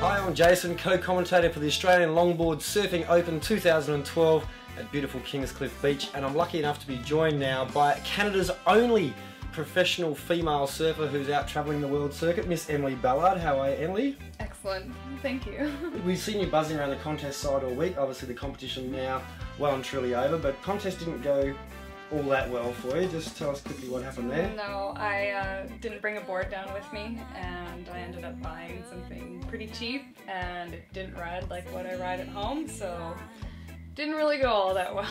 Hi, I'm Jason, co-commentator for the Australian Longboard Surfing Open 2012 at beautiful Kingscliff Beach, and I'm lucky enough to be joined now by Canada's only professional female surfer who's out travelling the world circuit, Miss Emily Ballard. How are you, Emily? Excellent, thank you. We've seen you buzzing around the contest side all week. Obviously the competition now well and truly over, but contest didn't go all that well for you. Just tell us quickly what happened there. No, I didn't bring a board down with me, and I ended up buying something pretty cheap, and it didn't ride like what I ride at home, so didn't really go all that well.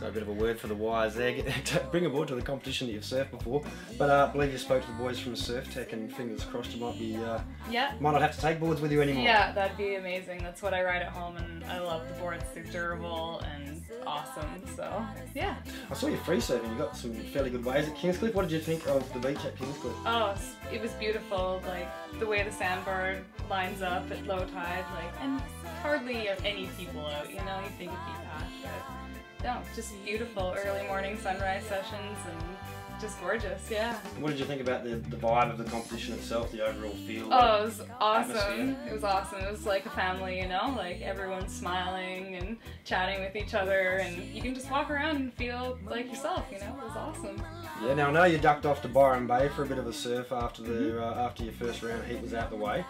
So a bit of a word for the wise there. Bring a board to the competition that you've surfed before, but I believe you spoke to the boys from Surf Tech, and fingers crossed you might be might not have to take boards with you anymore. Yeah, that'd be amazing. That's what I ride at home, and I love the boards. They're durable and awesome. So yeah. I saw you free surfing. You got some fairly good waves at Kingscliff. What did you think of the beach at Kingscliff? Oh, it was beautiful. Like the way the sandbar lines up at low tide, like, and hardly any people out. You know, you think it'd be past it. No, just beautiful early morning sunrise sessions and just gorgeous, yeah. What did you think about the vibe of the competition itself, the overall feel? Oh, it was awesome. Atmosphere? It was awesome. It was like a family, you know, like everyone's smiling and chatting with each other, and you can just walk around and feel like yourself, you know. It was awesome. Yeah, now I know you ducked off to Byron Bay for a bit of a surf after the after your first round heat was out the way.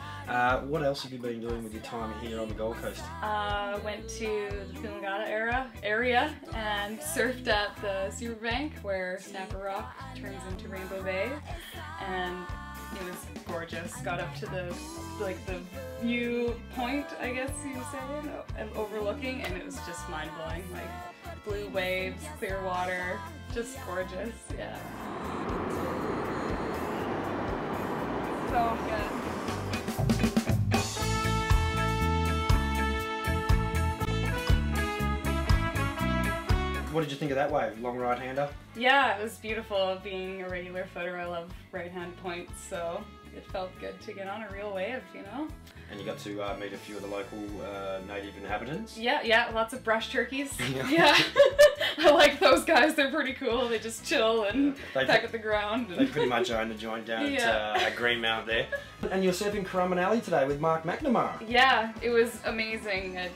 What else have you been doing with your time here on the Gold Coast? Went to the Coolangatta area and surfed at the Superbank, where Snapper Rock turns into Rainbow Bay, and it was gorgeous. Got up to the view point, I guess you say, and overlooking, and it was just mind blowing. Like blue waves, clear water. Just gorgeous, yeah. So good. What did you think of that wave? Long right-hander? Yeah, it was beautiful. Being a regular footer, I love right-hand points, so it felt good to get on a real wave, you know? And you got to meet a few of the local native inhabitants? Yeah, lots of brush turkeys. Yeah. I like those guys, they're pretty cool. They just chill and peck at the ground. They pretty much own the joint down at Greenmount there. And you're surfing Currumbin Alley today with Mark McNamara. Yeah, it was amazing. It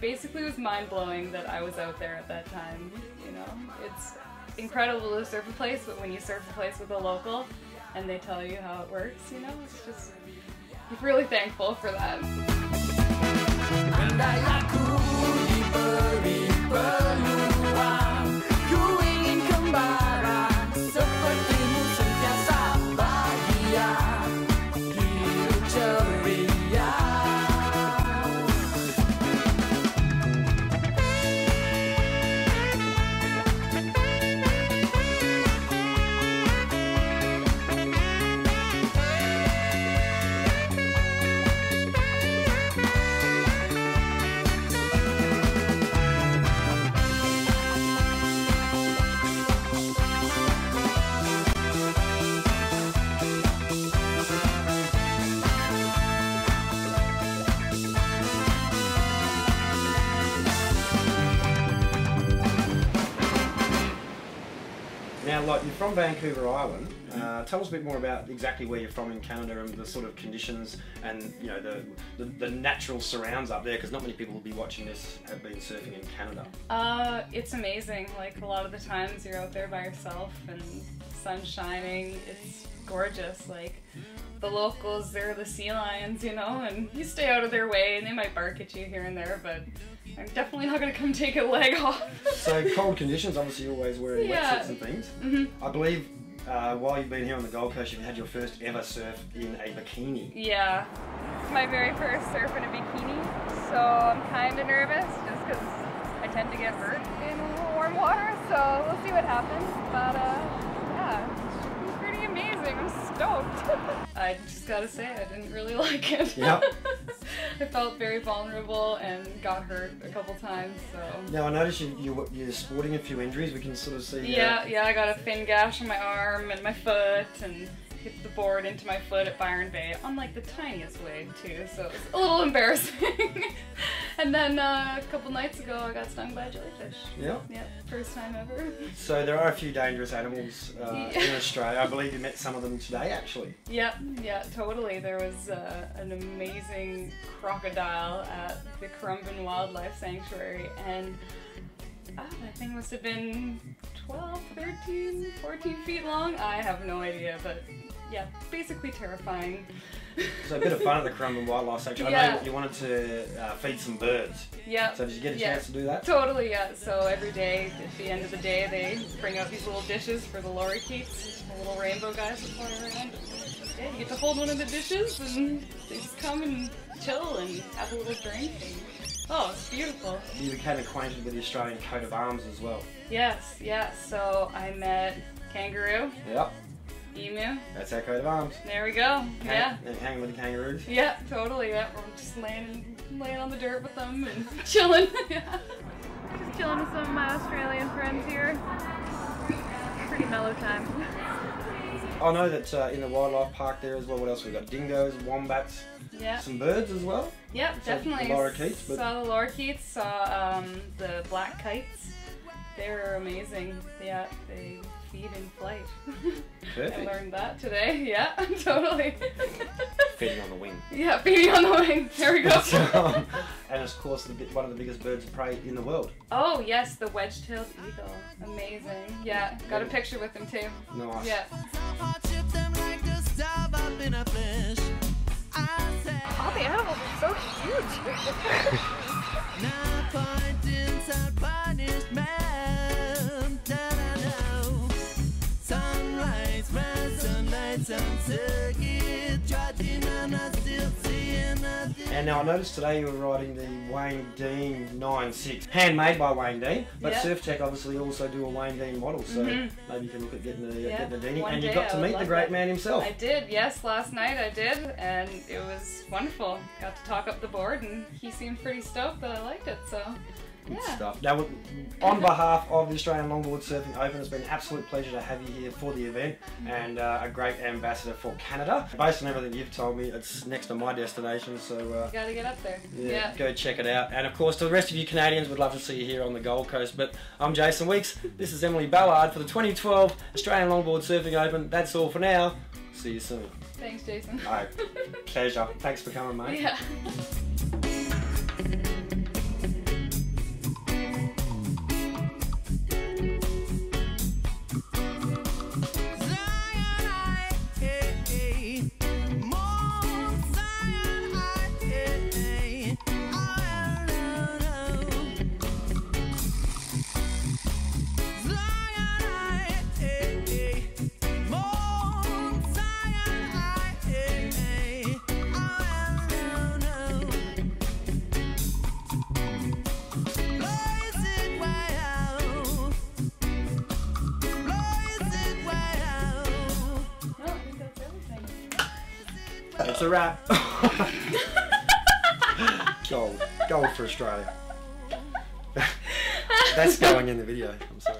basically was mind-blowing that I was out there at that time, you know? It's incredible to surf a place, but when you surf a place with a local and they tell you how it works, you know, it's just, I'm really thankful for that. Like, you're from Vancouver Island. Tell us a bit more about exactly where you're from in Canada and the sort of conditions and, you know, the natural surrounds up there, because not many people will be watching this have been surfing in Canada. It's amazing. Like, a lot of the times you're out there by yourself and sun's shining. It's gorgeous. Like, the locals, they're the sea lions, you know, and you stay out of their way and they might bark at you here and there, but I'm definitely not going to come take a leg off. So cold conditions, obviously you're always wearing wetsuits and things. I believe while you've been here on the Gold Coast, you've had your first ever surf in a bikini. Yeah, it's my very first surf in a bikini, so I'm kind of nervous just because I tend to get burnt in warm water, so we'll see what happens, but yeah, it's pretty amazing. I'm stoked. I just gotta say, I didn't really like it. Yep. I felt very vulnerable and got hurt a couple times, so... Now I noticed you're sporting a few injuries, we can sort of see... Yeah, I got a fin gash on my arm and my foot, and hit the board into my foot at Byron Bay on like the tiniest wave too, so it was a little embarrassing. And then a couple nights ago, I got stung by a jellyfish. Yeah. Yep. First time ever. So there are a few dangerous animals in Australia. I believe you met some of them today, actually. Yep. Yeah. Totally. There was an amazing crocodile at the Currumbin Wildlife Sanctuary, and that thing must have been 12, 13, 14 feet long. I have no idea, but yeah, basically terrifying. So a bit of fun at the Currumbin Wildlife Sanctuary. Yeah. I know you wanted to feed some birds. Yeah. So did you get a chance to do that? Totally, yeah. So every day, at the end of the day, they bring out these little dishes for the lorikeets, the little rainbow guys that fly around. Yeah, you get to hold one of the dishes, and they just come and chill and have a little drink. Oh, it's beautiful. You became acquainted with the Australian coat of arms as well. Yes, yes. So I met kangaroo. Yep. Emu. That's our coat of arms. There we go. Yeah. And hanging with the kangaroos. Yeah, totally. Yeah, we're just laying on the dirt with them and chilling. Yeah. Just chilling with some of my Australian friends here. Pretty mellow time. I know that in the wildlife park there as well, what else we got? Dingoes, wombats, some birds as well. Yep, so definitely. Saw the lorikeets, saw the black kites. They were amazing. Yeah, they feed in flight. Perfect. I learned that today. Yeah, totally. Feeding on the wing. Yeah, feeding on the wing. There we go. And of course, one of the biggest birds of prey in the world. Oh yes, the wedge-tailed eagle. Amazing. Yeah, got a picture with him too. Nice. Yeah. All the animals are so huge. And now I noticed today you were riding the Wayne Dean 9.6, handmade by Wayne Dean, but Surf Tech obviously also do a Wayne Dean model, so maybe you can look at getting the Dean. And you got to meet the great man himself. I did, yes, last night I did, and it was wonderful. Got to talk up the board, and he seemed pretty stoked that I liked it, so. Good stuff. Now, on behalf of the Australian Longboard Surfing Open, it's been an absolute pleasure to have you here for the event and a great ambassador for Canada. Based on everything you've told me, it's next to my destination, so you gotta get up there. Yeah, go check it out. And of course, to the rest of you Canadians, we'd love to see you here on the Gold Coast. But I'm Jason Weeks. This is Emily Ballard for the 2012 Australian Longboard Surfing Open. That's all for now. See you soon. Thanks, Jason. Alright, pleasure. Thanks for coming, mate. Yeah. It's a wrap. Gold. Gold for Australia. That's going in the video. I'm sorry.